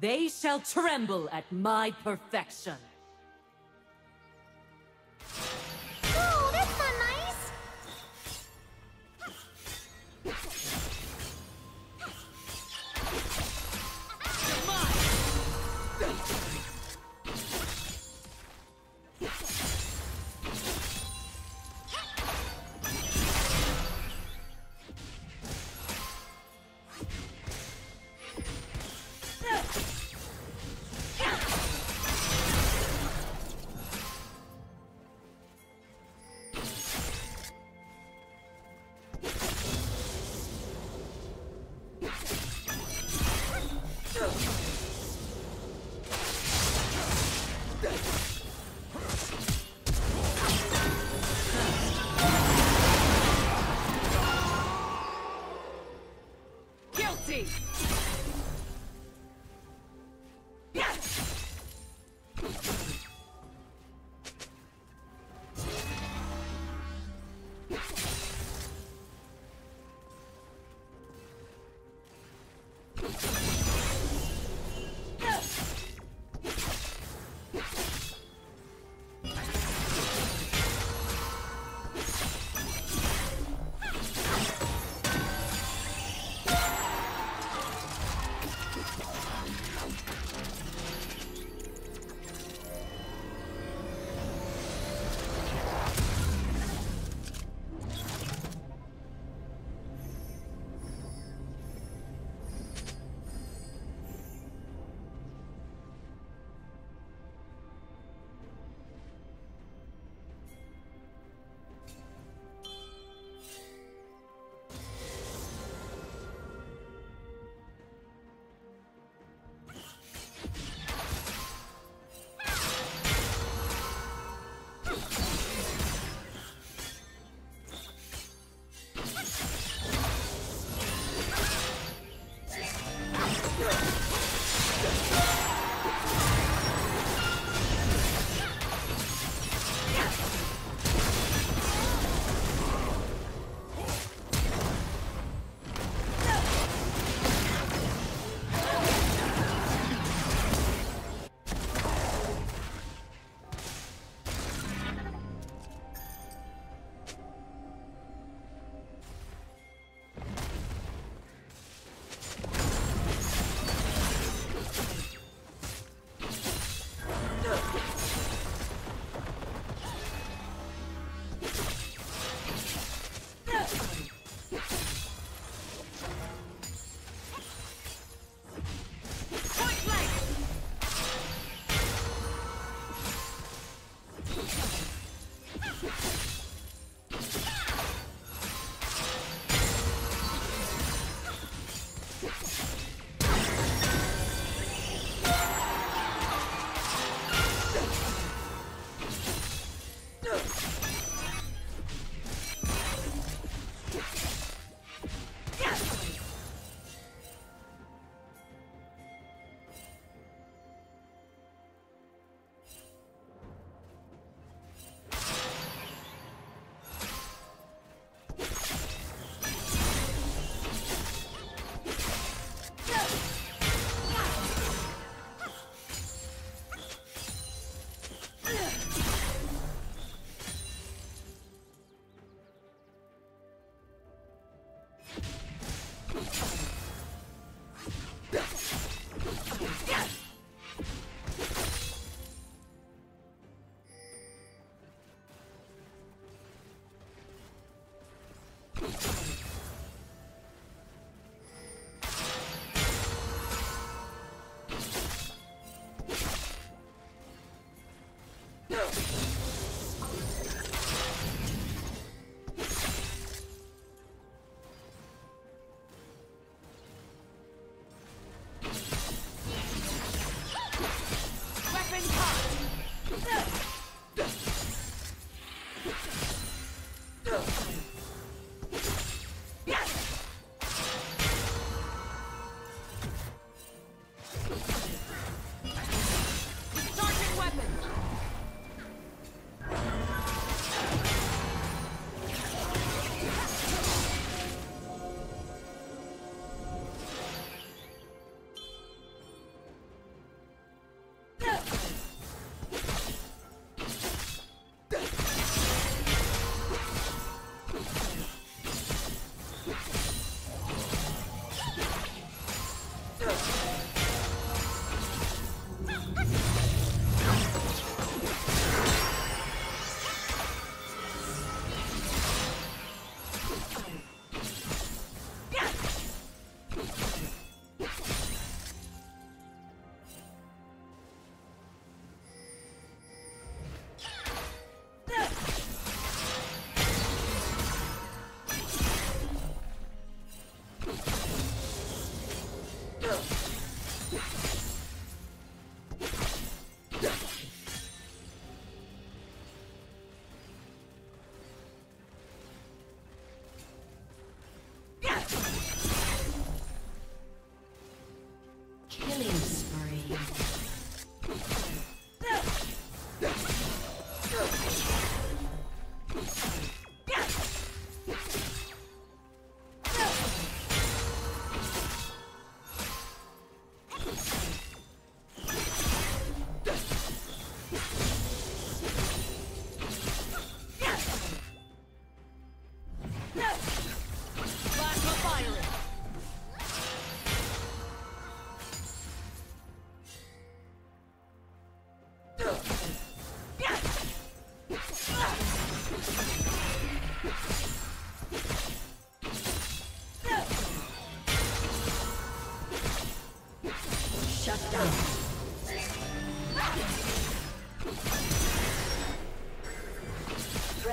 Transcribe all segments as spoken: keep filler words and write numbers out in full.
They shall tremble at my perfection. Whoa, that's not nice!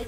The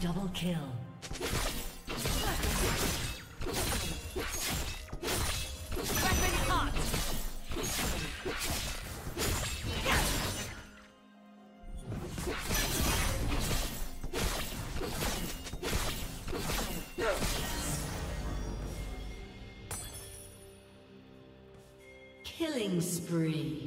Double kill. Killing spree.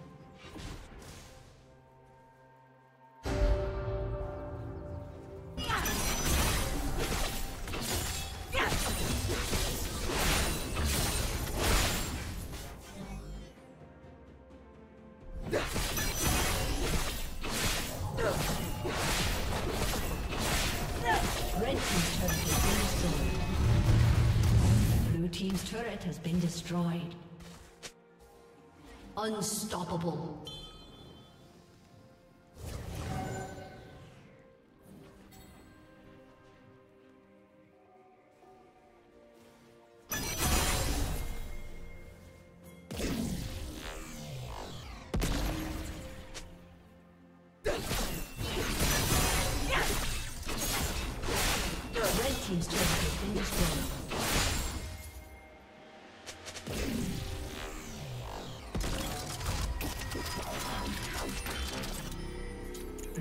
Has been destroyed. Unstoppable. Blue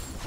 You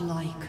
Like